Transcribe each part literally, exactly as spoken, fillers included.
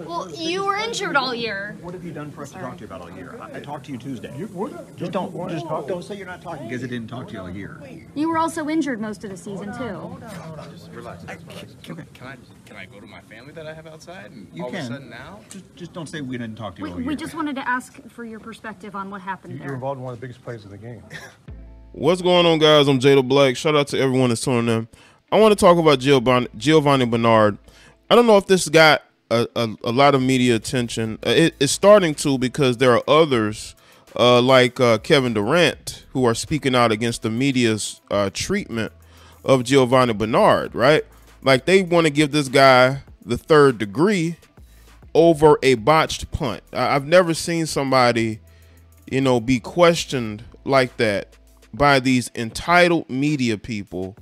Well, you were injured all year. What have you done for us to talk to you about all year? I, I talked to you Tuesday. You, what, just don't, just talk, don't say you're not talking because I didn't talk to you all year. You were also injured most of the season too. Hold on, hold on, hold on. Just relax. I, can, can, okay. can I can I go to my family that I have outside? And you all can. Of a sudden now, just, just don't say we didn't talk to you we, all year. We just wanted to ask for your perspective on what happened you, there. You're involved in one of the biggest plays of the game. What's going on, guys? I'm Jaye De Black. Shout out to everyone that's tuning in. I want to talk about Giovani, Giovani Bernard. I don't know if this guy. A, a, a lot of media attention. It, it's starting to because there are others uh, like uh, Kevin Durant who are speaking out against the media's uh, treatment of Giovani Bernard, right? Like they want to give this guy the third degree over a botched punt. I, I've never seen somebody, you know, be questioned like that by these entitled media people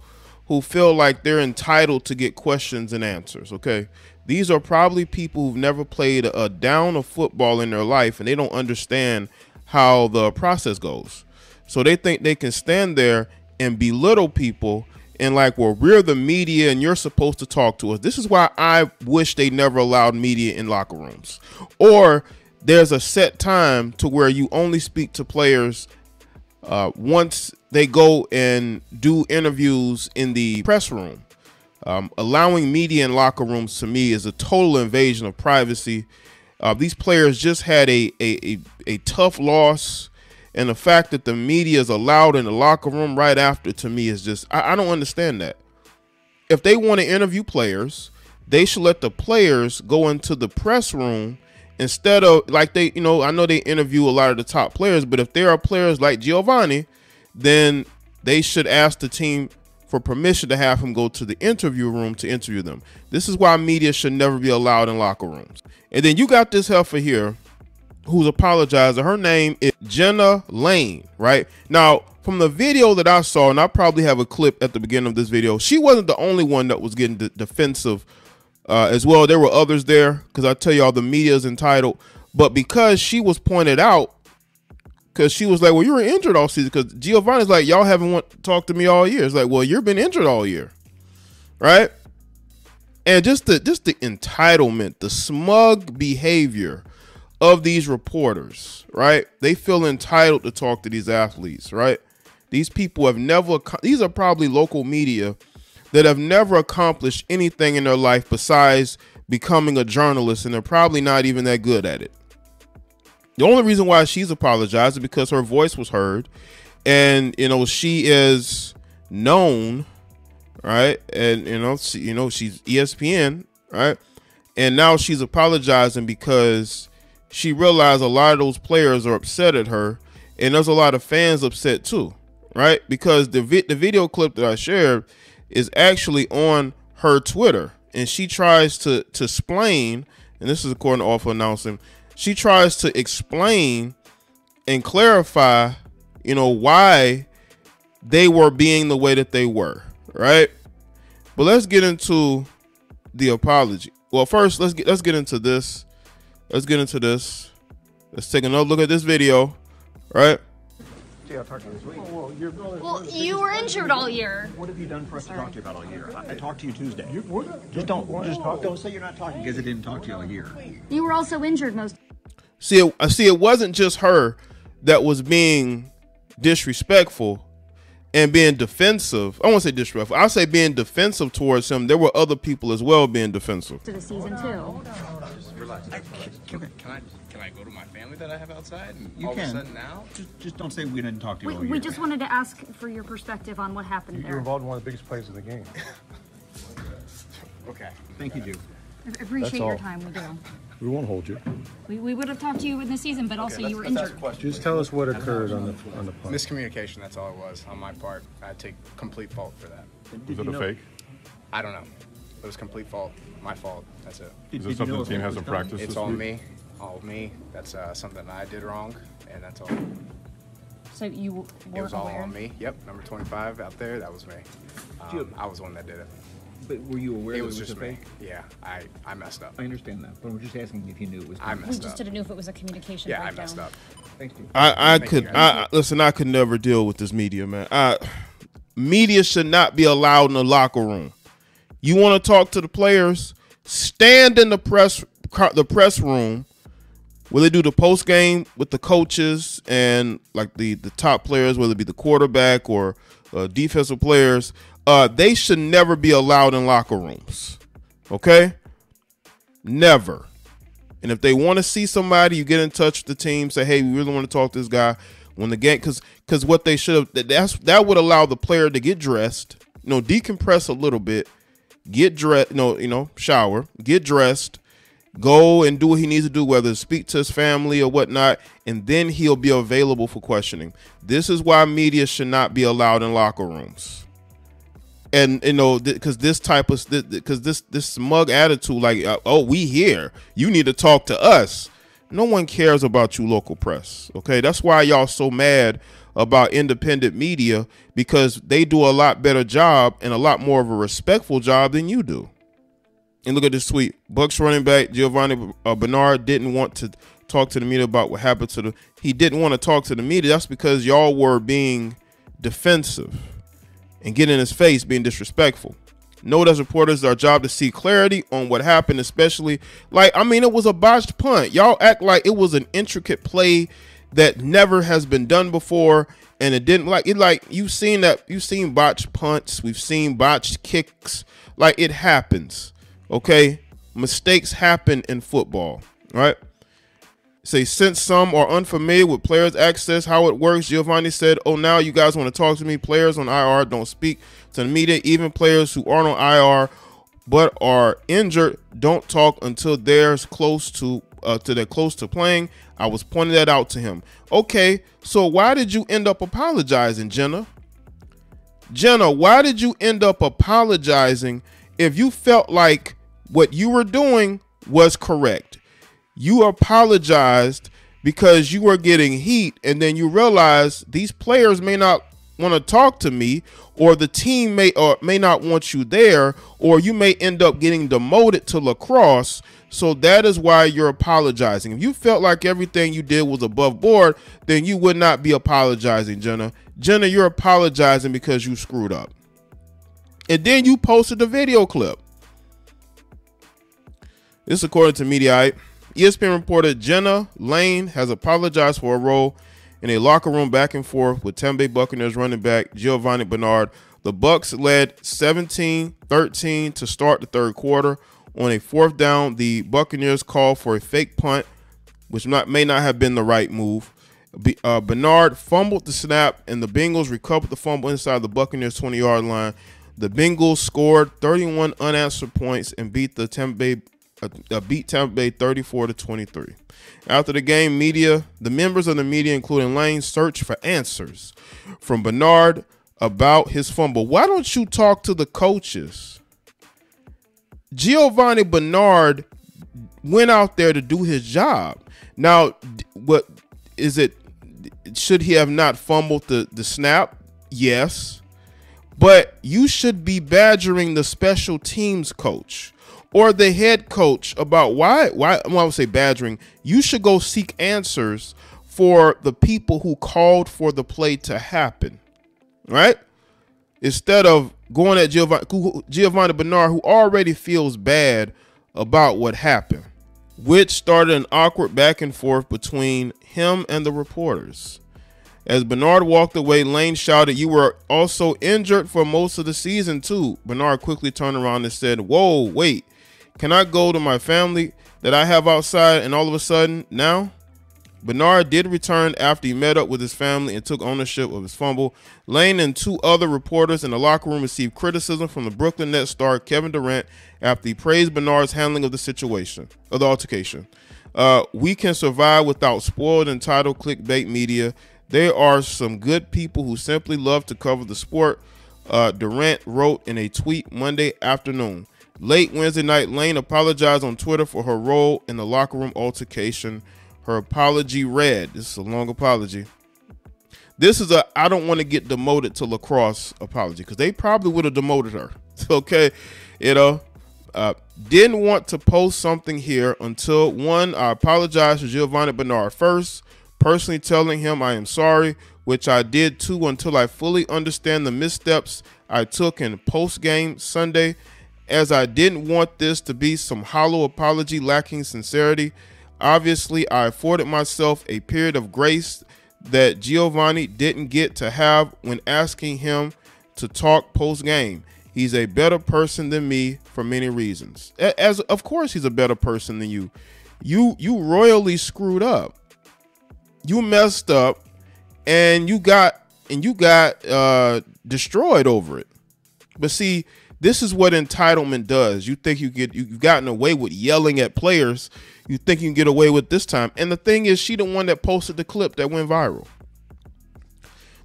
who feel like they're entitled to get questions and answers, okay? These are probably people who've never played a down of football in their life, and they don't understand how the process goes. So they think they can stand there and belittle people and like, well, we're the media and you're supposed to talk to us. This is why I wish they never allowed media in locker rooms. Or there's a set time to where you only speak to players uh, once they go and do interviews in the press room. Um, allowing media in locker rooms to me is a total invasion of privacy. Uh, these players just had a, a, a, a tough loss, and the fact that the media is allowed in the locker room right after to me is just, I, I don't understand that. If they want to interview players, they should let the players go into the press room instead of like they, you know, I know they interview a lot of the top players, but if there are players like Giovani, then they should ask the team for permission to have him go to the interview room to interview them. This is why media should never be allowed in locker rooms. And then you got this heifer here who's apologizing. Her name is Jenna Laine, right? Now, from the video that I saw, and I probably have a clip at the beginning of this video, she wasn't the only one that was getting de defensive uh, as well. There were others there, because I tell y'all the media is entitled. But because she was pointed out, because she was like, well, you were injured all season. Because Giovani's like, y'all haven't want, talked to me all year. It's like, well, you've been injured all year, right? And just the just the entitlement, the smug behavior of these reporters, right? They feel entitled to talk to these athletes, right? These people have never, these are probably local media that have never accomplished anything in their life besides becoming a journalist, and they're probably not even that good at it. The only reason why she's apologized is because her voice was heard, and you know she is known, right? And you know, she, you know she's E S P N, right? And now she's apologizing because she realized a lot of those players are upset at her, and there's a lot of fans upset too, right? Because the vi the video clip that I shared is actually on her Twitter, and she tries to to explain, and this is according to Awful Announcing. She tries to explain and clarify, you know, why they were being the way that they were, right? But let's get into the apology. Well, first, let's get let's get into this. Let's get into this. Let's take another look at this video, right? Well, you were injured all year. What have you done for us to talk to you about all year? I, I talked to you Tuesday. You, what, just don't just talk, don't say you're not talking because I didn't talk to you all year. You were also injured most. See, I see. It wasn't just her that was being disrespectful and being defensive. I won't say disrespectful. I'll say being defensive towards him. There were other people as well being defensive. To the season two. I, can, can, can I can I go to my family that I have outside? And you all can. Of a sudden now, just, just don't say we didn't talk to you. We, all year. We just wanted to ask for your perspective on what happened you, there. You're involved in one of the biggest plays of the game. Okay, thank you, Duke. I appreciate your time. We do. We won't hold you. We, we would have talked to you in the season, but okay, also you were injured. Just tell us what occurred on the on the punt. Miscommunication. That's all it was on my part. I take complete fault for that. Was it a fake? I don't know. It was complete fault, my fault, that's it. Is it something the team hasn't practiced? It's all me, all me. That's uh, something I did wrong, and that's all. So you were aware? It was all on me, yep. Number twenty-five out there, that was me. Um, I was the one that did it. But were you aware it was just me? Yeah, I, I messed up. I understand that, but we're just asking if you knew it was. I messed up. We just didn't know if it was a communication breakdown. Yeah, I messed up. Thank you. I, I could, I, listen, I could never deal with this media, man. I, media should not be allowed in the locker room. You want to talk to the players? Stand in the press the press room, will they do the post game with the coaches and like the the top players, whether it be the quarterback or uh, defensive players? Uh, they should never be allowed in locker rooms. Okay, never. And if they want to see somebody, you get in touch with the team. Say, hey, we really want to talk to this guy when the game, because because what they should have, that's that would allow the player to get dressed, you know, decompress a little bit, get dressed, no, you know, shower, get dressed, go and do what he needs to do, whether it's speak to his family or whatnot, and then he'll be available for questioning. This is why media should not be allowed in locker rooms. And you know, because th this type of because th this this smug attitude, like, oh, we here, you need to talk to us. No one cares about you, local press. Okay, that's why y'all so mad about independent media, because they do a lot better job and a lot more of a respectful job than you do. And look at this tweet: Bucks running back Giovani uh, Bernard didn't want to talk to the media about what happened to the. He didn't want to talk to the media. That's because y'all were being defensive and get in his face, being disrespectful. Note as reporters, our job to see clarity on what happened, especially, like, I mean, it was a botched punt. Y'all act like it was an intricate play that never has been done before, and it didn't, like, it, like, you've seen that, you've seen botched punts, we've seen botched kicks, like, it happens, okay? Mistakes happen in football, right? Say, since some are unfamiliar with players' access, how it works, Giovani said, oh, now you guys want to talk to me. Players on I R don't speak to the media. Even players who aren't on I R but are injured don't talk until they're close to, uh, to they're close to playing. I was pointing that out to him. Okay, so why did you end up apologizing, Jenna? Jenna, why did you end up apologizing if you felt like what you were doing was correct? You apologized because you were getting heat, and then you realized these players may not want to talk to me, or the team may or may not want you there, or you may end up getting demoted to lacrosse. So that is why you're apologizing. If you felt like everything you did was above board, then you would not be apologizing, Jenna. Jenna, you're apologizing because you screwed up. And then you posted the video clip. This according to Mediaite. E S P N reporter Jenna Laine has apologized for a role in a locker room back and forth with Tampa Bay Buccaneers running back Giovani Bernard. The Bucs led seventeen thirteen to start the third quarter. On a fourth down, the Buccaneers called for a fake punt, which not, may not have been the right move. B, uh, Bernard fumbled the snap, and the Bengals recovered the fumble inside the Buccaneers' twenty-yard line. The Bengals scored thirty-one unanswered points and beat the Tampa Bay Uh, beat Tampa Bay thirty-four to twenty-three. After the game, media, the members of the media, including Laine, searched for answers from Bernard about his fumble. Why don't you talk to the coaches? Giovani Bernard went out there to do his job. Now, what is it? Should he have not fumbled the, the snap? Yes. But you should be badgering the special teams coach or the head coach about why, why, well, I would say badgering. You should go seek answers for the people who called for the play to happen, right? Instead of going at Giovani, Giovani Bernard, who already feels bad about what happened, which started an awkward back and forth between him and the reporters. As Bernard walked away, Laine shouted, you were also injured for most of the season too. Bernard quickly turned around and said, whoa, wait. Can I go to my family that I have outside? And all of a sudden now, Bernard did return after he met up with his family and took ownership of his fumble. Laine and two other reporters in the locker room received criticism from the Brooklyn Nets star Kevin Durant after he praised Bernard's handling of the situation, of the altercation. Uh, we can survive without spoiled, entitled clickbait media. There are some good people who simply love to cover the sport, uh, Durant wrote in a tweet Monday afternoon. Late Wednesday night, Laine apologized on Twitter for her role in the locker room altercation. Her apology read, this is a long apology. This is a I don't want to get demoted to lacrosse apology, because they probably would have demoted her. Okay, you know, uh, didn't want to post something here until, one, I apologize to Giovani Bernard first, personally telling him I am sorry, which I did too, until I fully understand the missteps I took in post-game Sunday. as I didn't want this to be some hollow apology lacking sincerity. Obviously, I afforded myself a period of grace that Giovani didn't get to have when asking him to talk post-game. He's a better person than me for many reasons. As of course he's a better person than you. You you royally screwed up. You messed up and you got and you got uh destroyed over it. But see, this is what entitlement does. You think you get you've gotten away with yelling at players. You think you can get away with this time. And the thing is, she the one that posted the clip that went viral.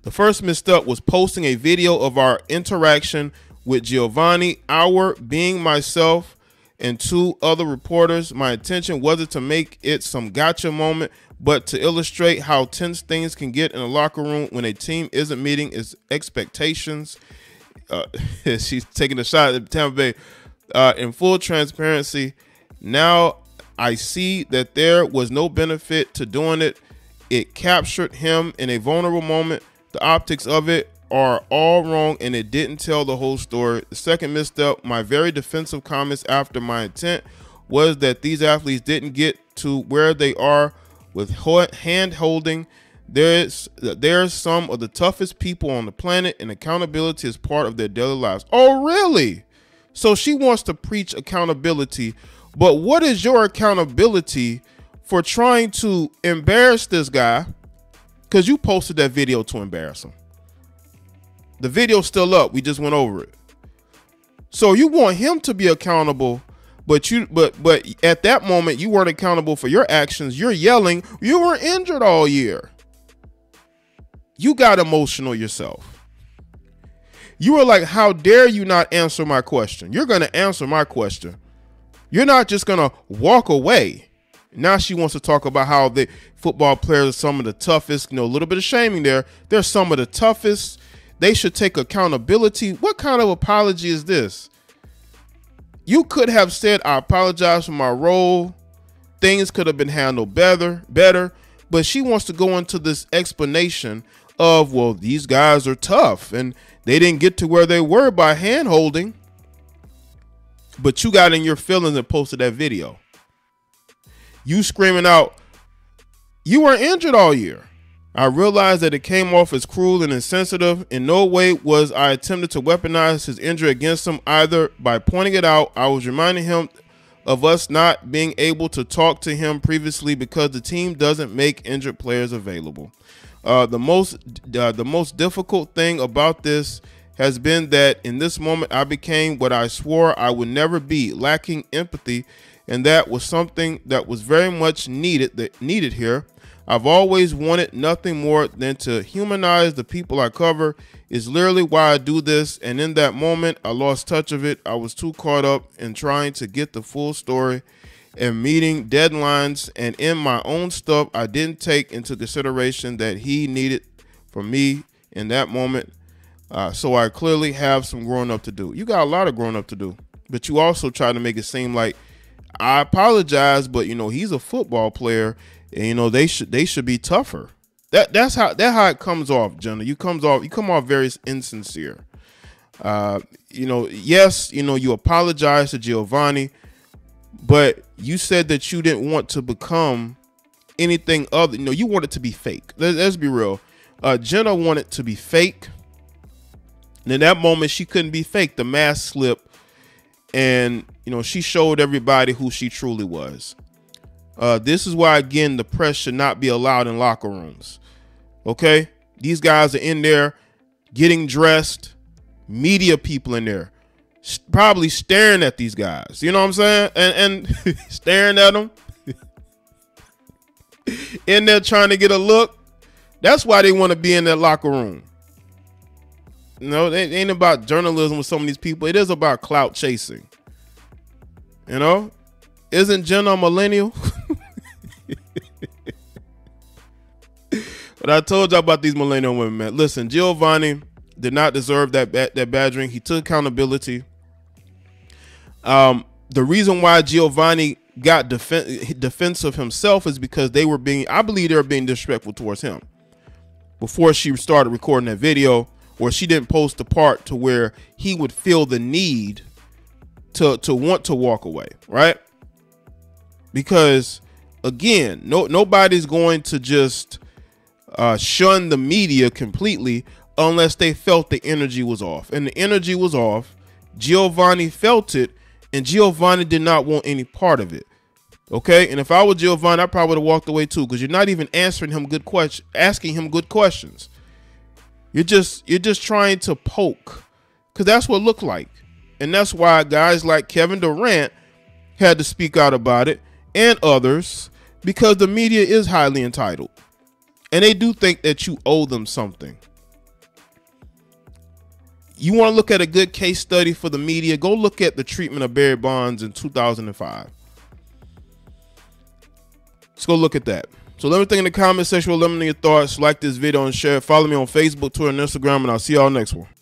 The first misstep was posting a video of our interaction with Giovani, our being myself and two other reporters. My intention wasn't to make it some gotcha moment, but to illustrate how tense things can get in a locker room when a team isn't meeting its expectations. Uh, she's taking a shot at Tampa Bay. Uh, in full transparency, now I see that there was no benefit to doing it. It captured him in a vulnerable moment. The optics of it are all wrong, and it didn't tell the whole story. The second misstep, my very defensive comments after my intent was that these athletes didn't get to where they are with hand holding. There's there's some of the toughest people on the planet, and accountability is part of their daily lives. Oh, really? So she wants to preach accountability, but what is your accountability for trying to embarrass this guy? Because you posted that video to embarrass him. The video's still up. We just went over it. So you want him to be accountable, but you but but at that moment you weren't accountable for your actions. You're yelling. You were injured all year. You got emotional yourself. You were like, "How dare you not answer my question? You're going to answer my question. You're not just going to walk away." Now she wants to talk about how the football players are some of the toughest. You know, a little bit of shaming there. They're some of the toughest. They should take accountability. What kind of apology is this? You could have said, "I apologize for my role. Things could have been handled better, better." But she wants to go into this explanation of, well, these guys are tough and they didn't get to where they were by hand holding. But you got in your feelings and posted that video. You screaming out, "You were injured all year." I realized that it came off as cruel and insensitive. In no way was I attempted to weaponize his injury against him either. By pointing it out, I was reminding him of us not being able to talk to him previously because the team doesn't make injured players available. Uh, the most uh, the most difficult thing about this has been that in this moment I became what I swore I would never be, lacking empathy, and that was something that was very much needed that needed here. I've always wanted nothing more than to humanize the people I cover. Is literally why I do this. And in that moment, I lost touch of it. I was too caught up in trying to get the full story and meeting deadlines. And in my own stuff, I didn't take into consideration that he needed from me in that moment. Uh, so I clearly have some growing up to do. You got a lot of growing up to do, but you also try to make it seem like, "I apologize, but you know, he's a football player. And, you know, they should they should be tougher." That that's how that how it comes off, Jenna. You comes off you come off very insincere. Uh, you know, yes, you know, you apologize to Giovani, but you said that you didn't want to become anything other. You know, you wanted to be fake. Let, let's be real. Uh, Jenna wanted to be fake. And in that moment, she couldn't be fake. The mask slipped, and you know, she showed everybody who she truly was. Uh, this is why, again, the press should not be allowed in locker rooms. Okay? These guys are in there getting dressed, media people in there, probably staring at these guys. You know what I'm saying? And, and staring at them. In there trying to get a look. That's why they want to be in that locker room. You know, it ain't about journalism with some of these people. It is about clout chasing. You know? Isn't Jenna a millennial? But I told y'all about these millennial women, man. Listen, Giovani did not deserve that ba that badgering. He took accountability. Um, the reason why Giovani got defen defensive himself is because they were being, I believe they were being disrespectful towards him. Before she started recording that video, or she didn't post the part to where he would feel the need to to want to walk away, right? Because again, no nobody's going to just uh, shun the media completely unless they felt the energy was off, and the energy was off. Giovani felt it, and Giovani did not want any part of it. Okay, and if I were Giovani, I probably would have walked away too, because you're not even answering him good question, asking him good questions. You're just you're just trying to poke, because that's what it looked like, and that's why guys like Kevin Durant had to speak out about it, and others, because the media is highly entitled, and they do think that you owe them something. You want to look at a good case study for the media? Go look at the treatment of Barry Bonds in two thousand five. Let's go look at that. So let me think in the comment section. Let me know your thoughts. Like this video and share it. Follow me on Facebook, Twitter, and Instagram, and I'll see y'all next one.